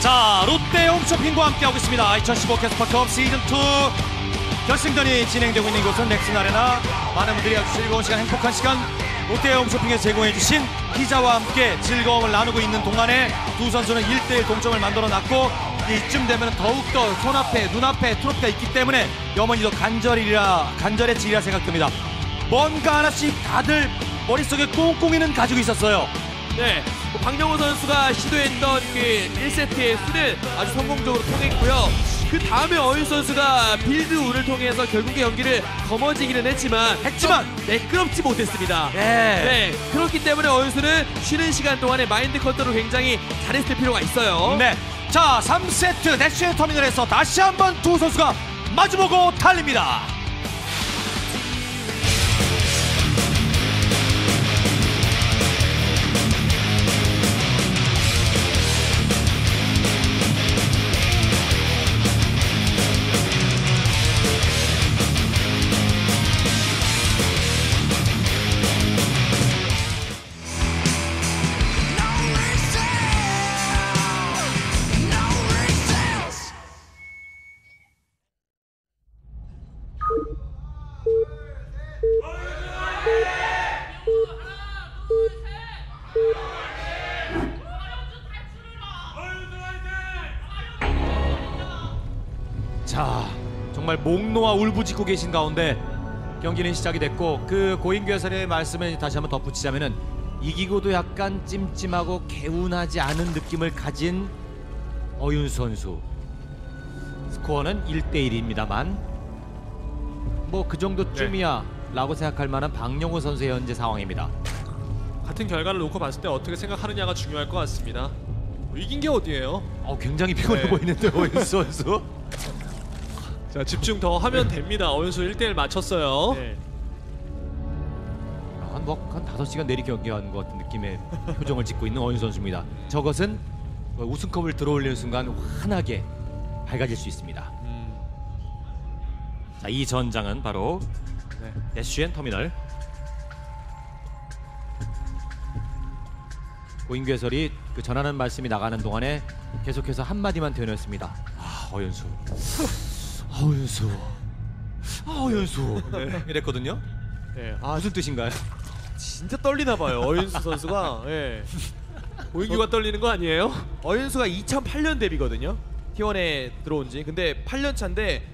자, 롯데 홈쇼핑과 함께하고 있습니다. 2015 케스파 컵 시즌2 결승전이 진행되고 있는 곳은 넥슨 아레나. 많은 분들이 아주 즐거운 시간, 행복한 시간 롯데 홈쇼핑에서 제공해주신 피자와 함께 즐거움을 나누고 있는 동안에 두 선수는 1대1 동점을 만들어놨고, 이쯤 되면 더욱더 손앞에, 눈앞에 트로피가 있기 때문에 염원이 더 간절해지리라 생각됩니다. 뭔가 하나씩 다들 머릿속에 꽁꽁이는 가지고 있었어요. 네, 박영호 선수가 시도했던 그 1세트의 수를 아주 성공적으로 통했고요. 그 다음에 어윤수 선수가 빌드 운을 통해서 결국에 경기를 거머쥐기는 했지만 매끄럽지 못했습니다. 네, 그렇기 때문에 어윤수는 쉬는 시간 동안에 마인드 컨트롤을 굉장히 잘했을 필요가 있어요. 네, 자 3세트 SGN 터미널에서 다시 한번 두 선수가 마주보고 달립니다. 자, 정말 목 놓아 울부짖고 계신 가운데 경기는 시작이 됐고, 그 고인규 해설의 말씀을 다시 한번 덧붙이자면은 이기고도 약간 찜찜하고 개운하지 않은 느낌을 가진 어윤수 선수. 스코어는 1대1입니다만 뭐 그 정도쯤이야 라고 생각할 만한 박영호 선수의 현재 상황입니다. 같은 결과를 놓고 봤을 때 어떻게 생각하느냐가 중요할 것 같습니다. 이긴 게 어디예요? 굉장히 피곤해 보이는데 어윤수 선수. 자, 집중 더 하면 됩니다. 어윤수 1대1 맞췄어요. 네. 한 5시간 내리 경기한 것 같은 느낌의 표정을 짓고 있는 어윤수 선수입니다. 저것은 우승컵을 들어올리는 순간 환하게 밝아질 수 있습니다. 자, 이 전장은 바로 SGN 터미널. 고인규 해설이 그 전하는 말씀이 나가는 동안에 계속해서 한마디만 되뇌었습니다. 어윤수. 어윤수 네. 이랬거든요. 네. 무슨 뜻인가요? 진짜 떨리나봐요 어윤수 선수가. 예. 고인규가 떨리는 거 아니에요? 어윤수가 2008년 데뷔거든요, T1에 들어온지. 근데 8년 차인데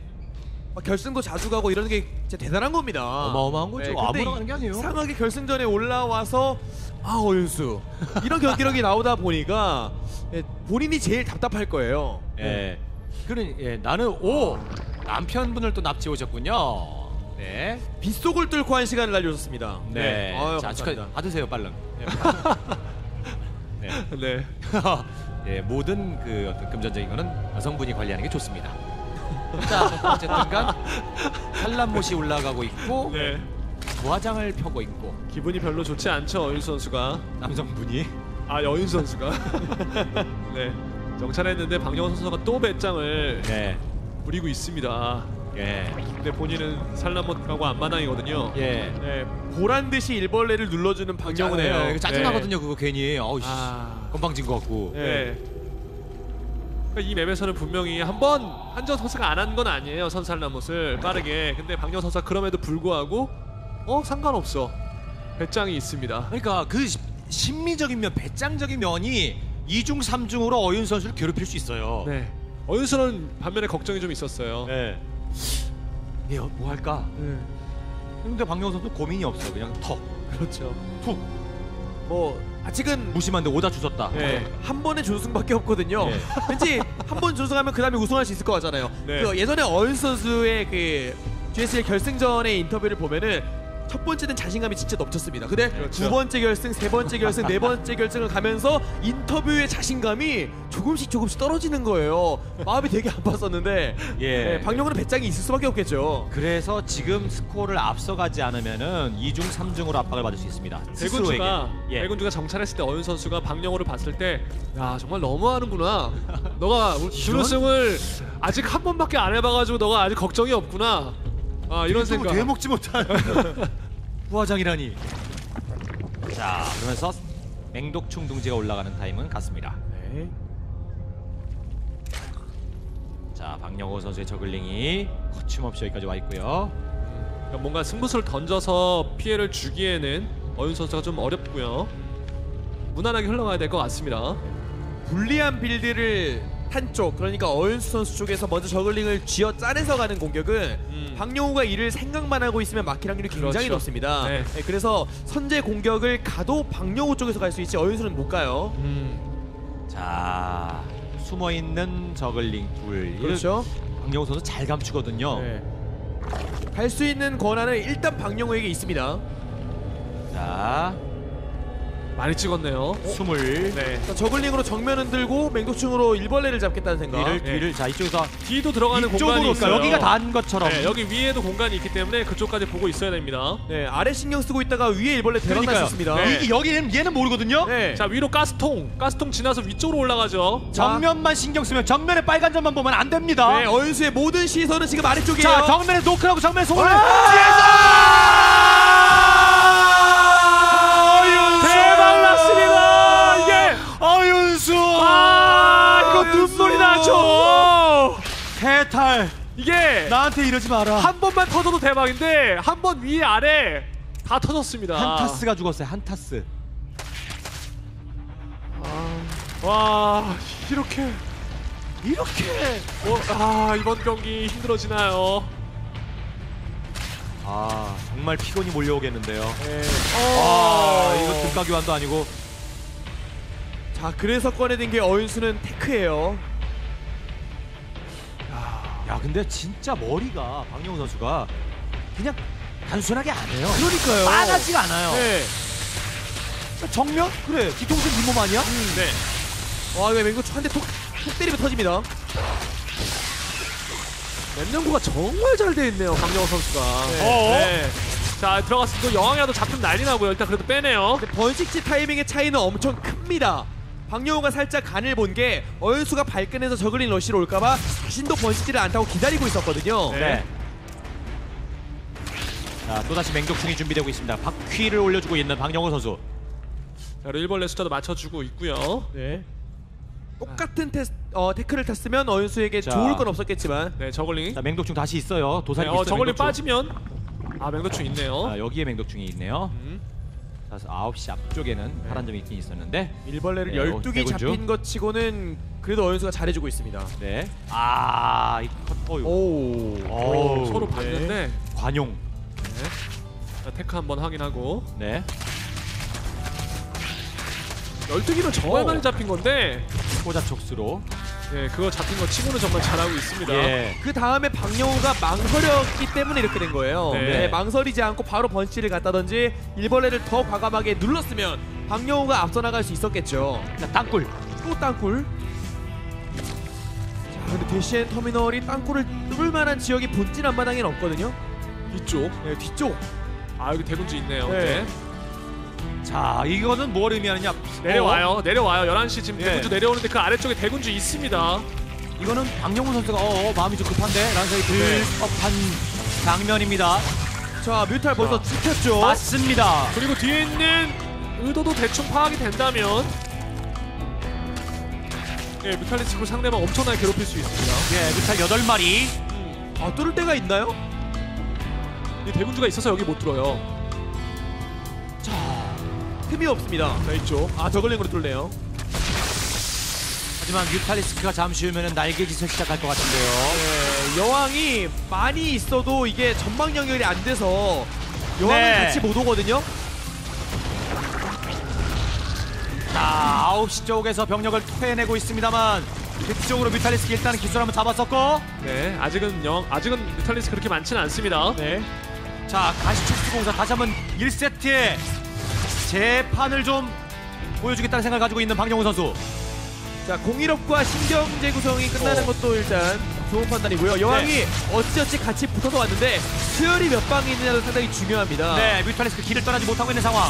막 결승도 자주 가고 이러는 게 진짜 대단한 겁니다. 어마어마한 거죠. 네, 아무나 가는 게 아니에요. 이상하게 결승전에 올라와서 어윤수 이런 경기력이 나오다 보니까 본인이 제일 답답할 거예요. 네. 나는 남편분을 또 납치 오셨군요. 네, 빗속을 뚫고 한 시간을 날려줬습니다. 네, 네. 아유, 자, 축하드립니다. 받으세요, 빨랑. 네, 네. 네, 모든 그 어떤 금전적인 거는 여성분이 관리하는 게 좋습니다. 자, 어쨌든간 산란못이 올라가고 있고, 네. 부화장을 펴고 있고. 기분이 별로 좋지 않죠, 어윤수 선수가. 남성분이. 어윤수 선수가. 네. 정찰했는데 박영호 선수가 또 배짱을 부리고 있습니다. 근데 본인은 산란못하고 앞마당이거든요. 보란 듯이 일벌레를 눌러주는 박영호네요. 짜증나거든요. 그거 괜히 건방진 것 같고. 그러니까 이 맵에서는 분명히 한정 선수가 안 한 건 아니에요, 산란못을 빠르게. 근데 박영호 선수가 그럼에도 불구하고 상관없어 배짱이 있습니다. 그러니까 그 심리적인 면, 배짱적인 면이 2중, 3중으로 어윤수 선수를 괴롭힐 수 있어요. 네. 어윤수는 반면에 걱정이 좀 있었어요. 네. 뭐 할까? 근데 박영호 선수 고민이 없어. 그냥 턱. 그렇죠. 툭. 아직은 무심한데 오다 주셨다. 한 번의 준승밖에 없거든요. 왠지 한 번 준승하면 그 다음에 우승할 수 있을 것 같잖아요. 그 예전에 어윤수 선수의 그 GSL 결승전의 인터뷰를 보면은 첫 번째는 자신감이 진짜 넘쳤습니다. 근데 그렇죠. 두 번째 결승, 세 번째 결승, 네 번째 결승을 가면서 인터뷰의 자신감이 조금씩 떨어지는 거예요. 마음이 되게 아팠었는데 박영호는 배짱이 있을 수밖에 없겠죠. 그래서 지금 스코어를 앞서가지 않으면은 2중, 3중으로 압박을 받을 수 있습니다. 백운주가 정찰했을 때 어윤 선수가 박영호를 봤을 때 야, 정말 너무하는구나. 너가 준우승을 아직 한 번밖에 안 해봐가지고 너가 아직 걱정이 없구나. 이런 생각. 대먹지 못한 부화장이라니. 자, 그러면서 맹독충 둥지가 올라가는 타임은 같습니다. 네. 자, 박영호 선수의 저글링이 거침없이 여기까지 와 있고요. 그러니까 뭔가 승부수를 던져서 피해를 주기에는 어윤 선수가 좀 어렵고요. 무난하게 흘러가야 될 것 같습니다. 불리한 빌드를 한쪽, 그러니까 어윤수 선수 쪽에서 먼저 저글링을 쥐어 짜내서 가는 공격은 박영우가 이를 생각만 하고 있으면 막힐 확률이 굉장히 높습니다. 네. 네, 그래서 선제 공격을 가도 박영우 쪽에서 갈 수 있지 어윤수는 못 가요. 자, 숨어있는 저글링 둘. 그렇죠. 박영우 선수 잘 감추거든요. 네. 갈 수 있는 권한은 일단 박영우에게 있습니다. 자, 많이 찍었네요. 20. 네. 자, 저글링으로 정면 흔들고 맹독충으로 일벌레를 잡겠다는 생각. 뒤를. 자, 이쪽에서 뒤도 들어가는 공간이 있어요. 여기가 닿은 것처럼. 네, 여기 위에도 공간이 있기 때문에 그쪽까지 보고 있어야 됩니다. 네, 아래 신경 쓰고 있다가 위에 일벌레 대박 날 수 있습니다. 네. 여기는 얘는 모르거든요. 네. 자, 위로 가스통 지나서 위쪽으로 올라가죠. 자, 정면만 신경 쓰면 정면의 빨간 점만 보면 안 됩니다. 네, 어윤수의 모든 시선은 지금 아래쪽이에요. 자, 정면에 노크하고 정면 손을. 해탈. 이게 나한테 이러지 마라. 한 번만 터져도 대박인데 한 번 위 아래 다 터졌습니다. 한타스가 죽었어요. 한타스. 아, 와, 이렇게. 이번 경기 힘들어지나요? 아, 정말 피곤이 몰려오겠는데요. 네. 이거 등가교환도 아니고. 자, 그래서 꺼내든 게 어윤수는 테크예요. 야, 근데 진짜 머리가 박영훈 선수가 그냥 단순하게 안 해요. 그러니까요. 빠르지가 않아요. 네. 정면? 그래. 뒤통수 뒷몸 아니야? 네. 와, 이거 맹구추 한 대 톡 때리면 터집니다. 맵연구가 정말 잘 돼 있네요, 박영훈 선수가. 네. 자, 들어갔을 때 여왕이라도 잡히면 난리 나고요. 일단 그래도 빼네요. 번식지 타이밍의 차이는 엄청 큽니다. 박영호가 살짝 간을 본 게 어윤수가 발끈해서 저글링 러쉬로 올까봐 자신도 번식지를 안 타고 기다리고 있었거든요. 네. 자, 또다시 맹독충이 준비되고 있습니다. 바퀴를 올려주고 있는 박영호 선수. 자, 일벌레 숫자도 맞춰주고 있고요. 네. 똑같은 태클을 탔으면 어윤수에게 자, 좋을 건 없었겠지만. 네, 저글링. 자, 맹독충 다시 있어요. 도사리. 네, 있어요. 저글링 맹독충. 빠지면. 아, 맹독충 있네요. 자, 여기에 맹독충이 있네요. 9시 앞쪽에는 파란 점이 있긴 있었는데 일벌레를 12개 잡힌 것 치고는 그래도 어윤수가 잘해주고 있습니다. 네. 아, 이 컷. 오. 서로 봤는데. 네. 관용. 네. 자, 테크 한번 확인하고. 네. 12개는 정말 많이 잡힌 건데. 포자 촉수로. 네, 그거 잡힌 거 치고는 정말 잘하고 있습니다. 예. 그 다음에 박영호가 망설였기 때문에 이렇게 된 거예요. 네. 네, 망설이지 않고 바로 번치를 갖다든지 일벌레를 더 과감하게 눌렀으면 박영호가 앞서 나갈 수 있었겠죠. 자, 땅굴. 또 땅굴. 자, 근데 대시엔 터미널이 땅굴을 뚫을 만한 지역이 본진 앞마당엔 없거든요. 뒤쪽. 네, 뒤쪽. 아, 여기 대군주 있네요. 네. 네. 자, 이거는 뭘 의미하느냐? 내려와요. 11시 지금 대군주 내려오는데 그 아래쪽에 대군주 있습니다. 이거는 박영훈 선수가 마음이 좀 급한데? 라는 생각이 들 법한 장면입니다. 자, 뮤탈 벌써 찍혔죠? 맞습니다. 그리고 뒤에 있는 의도도 대충 파악이 된다면 예, 뮤탈이 지금 상대방 엄청나게 괴롭힐 수 있습니다. 예, 뮤탈 8마리. 아, 뚫을 데가 있나요? 이 대군주가 있어서 여기 못 뚫어요. 틈이 없습니다. 자, 이쪽. 아, 저글링으로 뚫네요. 하지만 뮤탈리스크가 잠시 후면은 날개짓을 시작할 것 같은데요. 네, 여왕이 많이 있어도 이게 전방 연결이 안 돼서 여왕은 같이 못 오거든요. 자, 9시 쪽에서 병력을 토해내고 있습니다만 그쪽으로 뮤탈리스크 일단은 기술 한번 잡았었고. 네, 아직은 뮤탈리스크 그렇게 많지는 않습니다. 네. 자, 가시촉수 공사 다시 한번 1세트에 재판을 좀 보여주겠다는 생각을 가지고 있는 박영훈 선수. 자, 공일업과 신경제 구성이 끝나는 것도 일단 좋은 판단이고요. 여왕이 어찌어찌 같이 붙어서 왔는데 수열이 몇 방이 있느냐도 상당히 중요합니다. 네, 뮤탈리스크 길을 떠나지 못하고 있는 상황.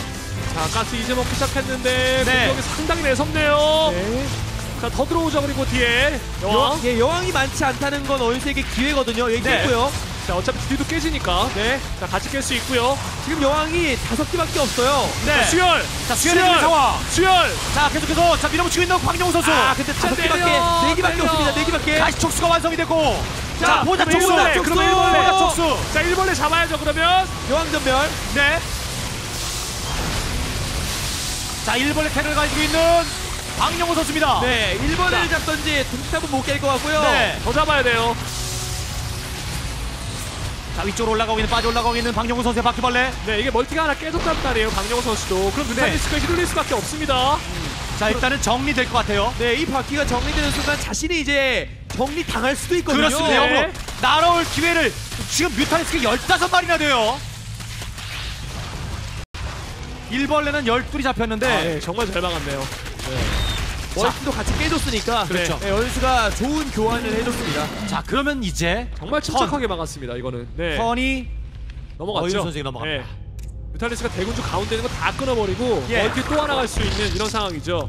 자, 가스 이제 먹기 시작했는데 공격이 상당히 매섭네요. 네. 자, 더 들어오죠. 그리고 뒤에 여왕이 많지 않다는 건 어윤수에게 기회거든요. 얘기했고요. 자, 어차피 뒤도 깨지니까. 네. 자, 같이 깰 수 있고요. 지금 여왕이 5개밖에 없어요. 네. 자, 수열. 자, 수열의 상황. 수열. 자, 계속해서 자, 밀어붙이고 있는 박영호 선수. 아, 근데 4개밖에 없습니다. 4개밖에. 다시 촉수가 완성이 됐고. 자, 보작 촉수. 그러면 1벌레 촉수. 자, 1벌레 잡아야죠. 그러면 여왕 전멸. 네. 자, 1벌레 캐를 가지고 있는 박영호 선수입니다. 네, 1번을 잡던지 둥탑은 못 깰 것 같고요. 네, 더 잡아야 돼요. 자, 위쪽으로 올라가고 있는, 빠져 올라가고 있는 박영호 선수의 바퀴벌레. 네, 이게 멀티가 하나 깨졌단 말이에요, 박영호 선수도. 그럼 루타리스크에 휘둘릴 수밖에 없습니다. 자, 일단은 정리될 것 같아요. 네, 이 바퀴가 정리되는 순간 자신이 이제 정리당할 수도 있거든요. 그렇습니다. 네. 날아올 기회를 지금 뮤타리스크 15마리나 돼요. 1벌레는 12이 잡혔는데 아, 네, 정말 잘 막았네요. 네. 어윤수도 같이 깨줬으니까. 그렇죠. 네, 어윤수가 좋은 교환을 해줬습니다. 자, 그러면 이제 정말 침착하게 막았습니다. 이거는 네. 선이 넘어갔죠. 어윤수 선수가 넘어갑니다. 네. 뮤탈리스가 대군주 가운데 있는 거 다 끊어버리고 멀티 또 하나 갈 수 있는 이런 상황이죠.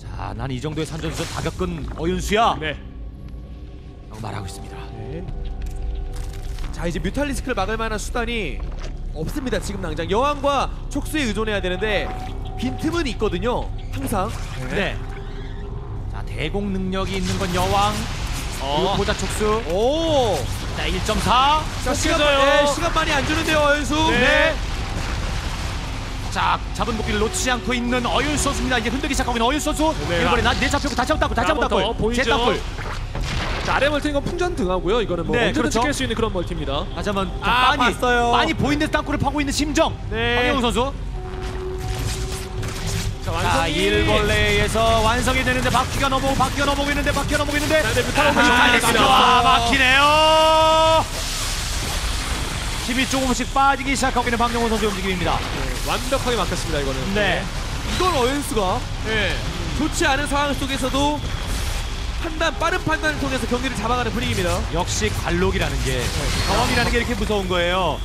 자, 난 이 정도의 산전수전 다 겪은 어윤수야. 네. 라고 말하고 있습니다. 네. 자, 이제 뮤탈리스크를 막을 만한 수단이 없습니다. 지금 당장 여왕과 촉수에 의존해야 되는데 빈틈은 있거든요. 항상. 네. 자, 대공 능력이 있는 건 여왕. 보자 촉수. 오. 자, 1.4. 자, 시간 많이 안 주는데요, 어윤수. 네. 네. 자, 잡은 고기를 놓치지 않고 있는 어윤수 선수입니다. 이제 흔들기 시작하고 있는 어윤수 선수. 네. 이번에 난 내 잡혔고 다시 한번 닦고 다시 한번 닦고. 보이죠? 자, 아래 멀티는 건 풍전 등하고요. 이거는 뭐 언제든지 깰 수 그렇죠. 있는 그런 멀티입니다. 다시 한번 많이 보이는 땅굴을 파고 있는 심정. 네. 황영웅 선수. 자, 1벌레에서 완성이 되는데 바퀴가 넘어오고 바퀴가 넘어오고 있는데 바퀴가 넘어오고 있는데 아, 막히네요. 힘이 조금씩 빠지기 시작하고 있는 박영호 선수의 움직임입니다. 네, 완벽하게 막혔습니다. 이거는 네. 이건 어윤수가 네. 좋지 않은 상황 속에서도 판단, 빠른 판단을 통해서 경기를 잡아가는 분위기입니다. 역시 관록이라는 게 경험이라는 게 이렇게 무서운 거예요.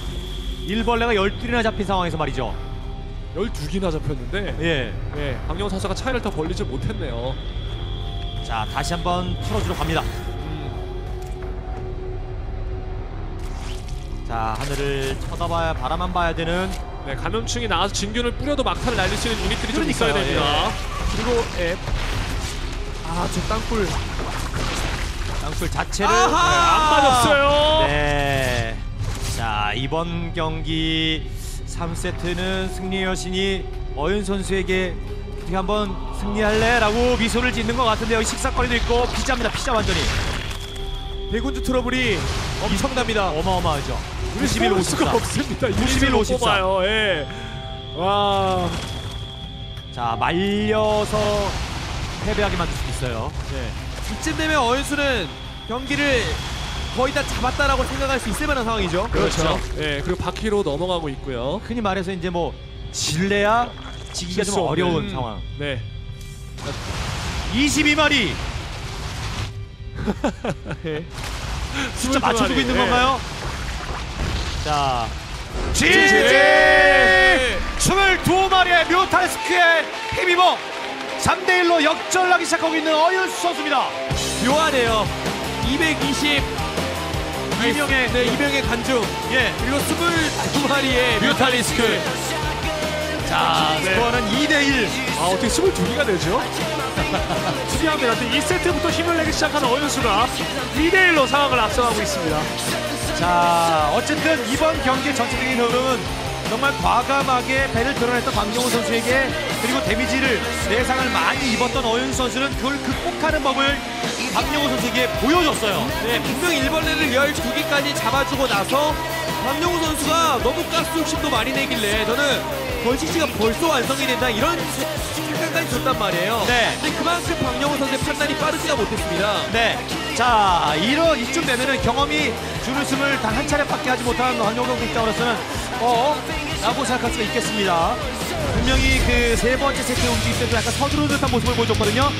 1벌레가 12이나 잡힌 상황에서 말이죠. 12개나 잡혔는데 예, 박영호 선수가 차이를 더 벌리지 못했네요. 자, 다시 한번 풀어주러 갑니다. 자, 하늘을 쳐다봐야 바라만 봐야 되는 네, 감염충이 나와서 진균을 뿌려도 막타를 날릴 수 있는 유닛들이 좀 있어야 됩니다. 예. 그리고 아, 저 땅굴 자체를 네, 안 맞았어요. 네. 자, 이번 경기 3세트는 승리 여신이 어윤 선수에게 어떻게 한번 승리할래? 라고 미소를 짓는 것 같은데요. 식사거리도 있고 피자입니다. 피자 완전히 대군주 트러블이 엄청납니다. 어마어마하죠. 91로 54 없습니다. 91로 54요. 예. 와. 자, 말려서 패배하게 만들 수 있어요. 예. 이쯤 되면 어윤수는 경기를 거의 다 잡았다라고 생각할 수 있을 만한 상황이죠. 그렇죠. 예, 그리고 바퀴로 넘어가고 있고요. 흔히 말해서 이제 뭐 질래야 지기가 좀 어려운 상황. 네. 22마리. 네. 진짜 맞춰주고 있는 건가요? 자, GG! 22마리의 뮤탈스크의 힘입어 3대1로 역전하기 시작하고 있는 어윤수 선수입니다. 묘하네요. 220. 2명의 네, 2명의 간중. 예. 그리고 22마리의 뮤탈리스크. 자, 네. 스코어는 2대1. 아, 어떻게 22개가 되죠? 중요합니다. 2세트부터 힘을 내기 시작한 어윤수가 2대1로 상황을 앞서가고 있습니다. 자, 어쨌든 이번 경기의 전체적인 흐름은 정말 과감하게 배를 드러냈던 강영호 선수에게 그리고 데미지를 내상을 많이 입었던 어윤수 선수는 그걸 극복하는 법을 박영호 선수에게 보여줬어요. 네, 분명 1벌레를 12개까지 잡아주고 나서 박영호 선수가 너무 가스 욕심도 많이 내길래 저는 번식지가 벌써 완성이 된다 이런 생각까지 줬단 말이에요. 네. 근데 그만큼 박영호 선수의 판단이 빠르지가 못했습니다. 네. 자, 이쯤 되면은 경험이 주는 숨을 단 한 차례밖에 하지 못한 박영호 선수 입장으로서는 라고 생각할 수가 있겠습니다. 분명히 그 세 번째 세트 움직일 때도 약간 서두르는 듯한 모습을 보여줬거든요.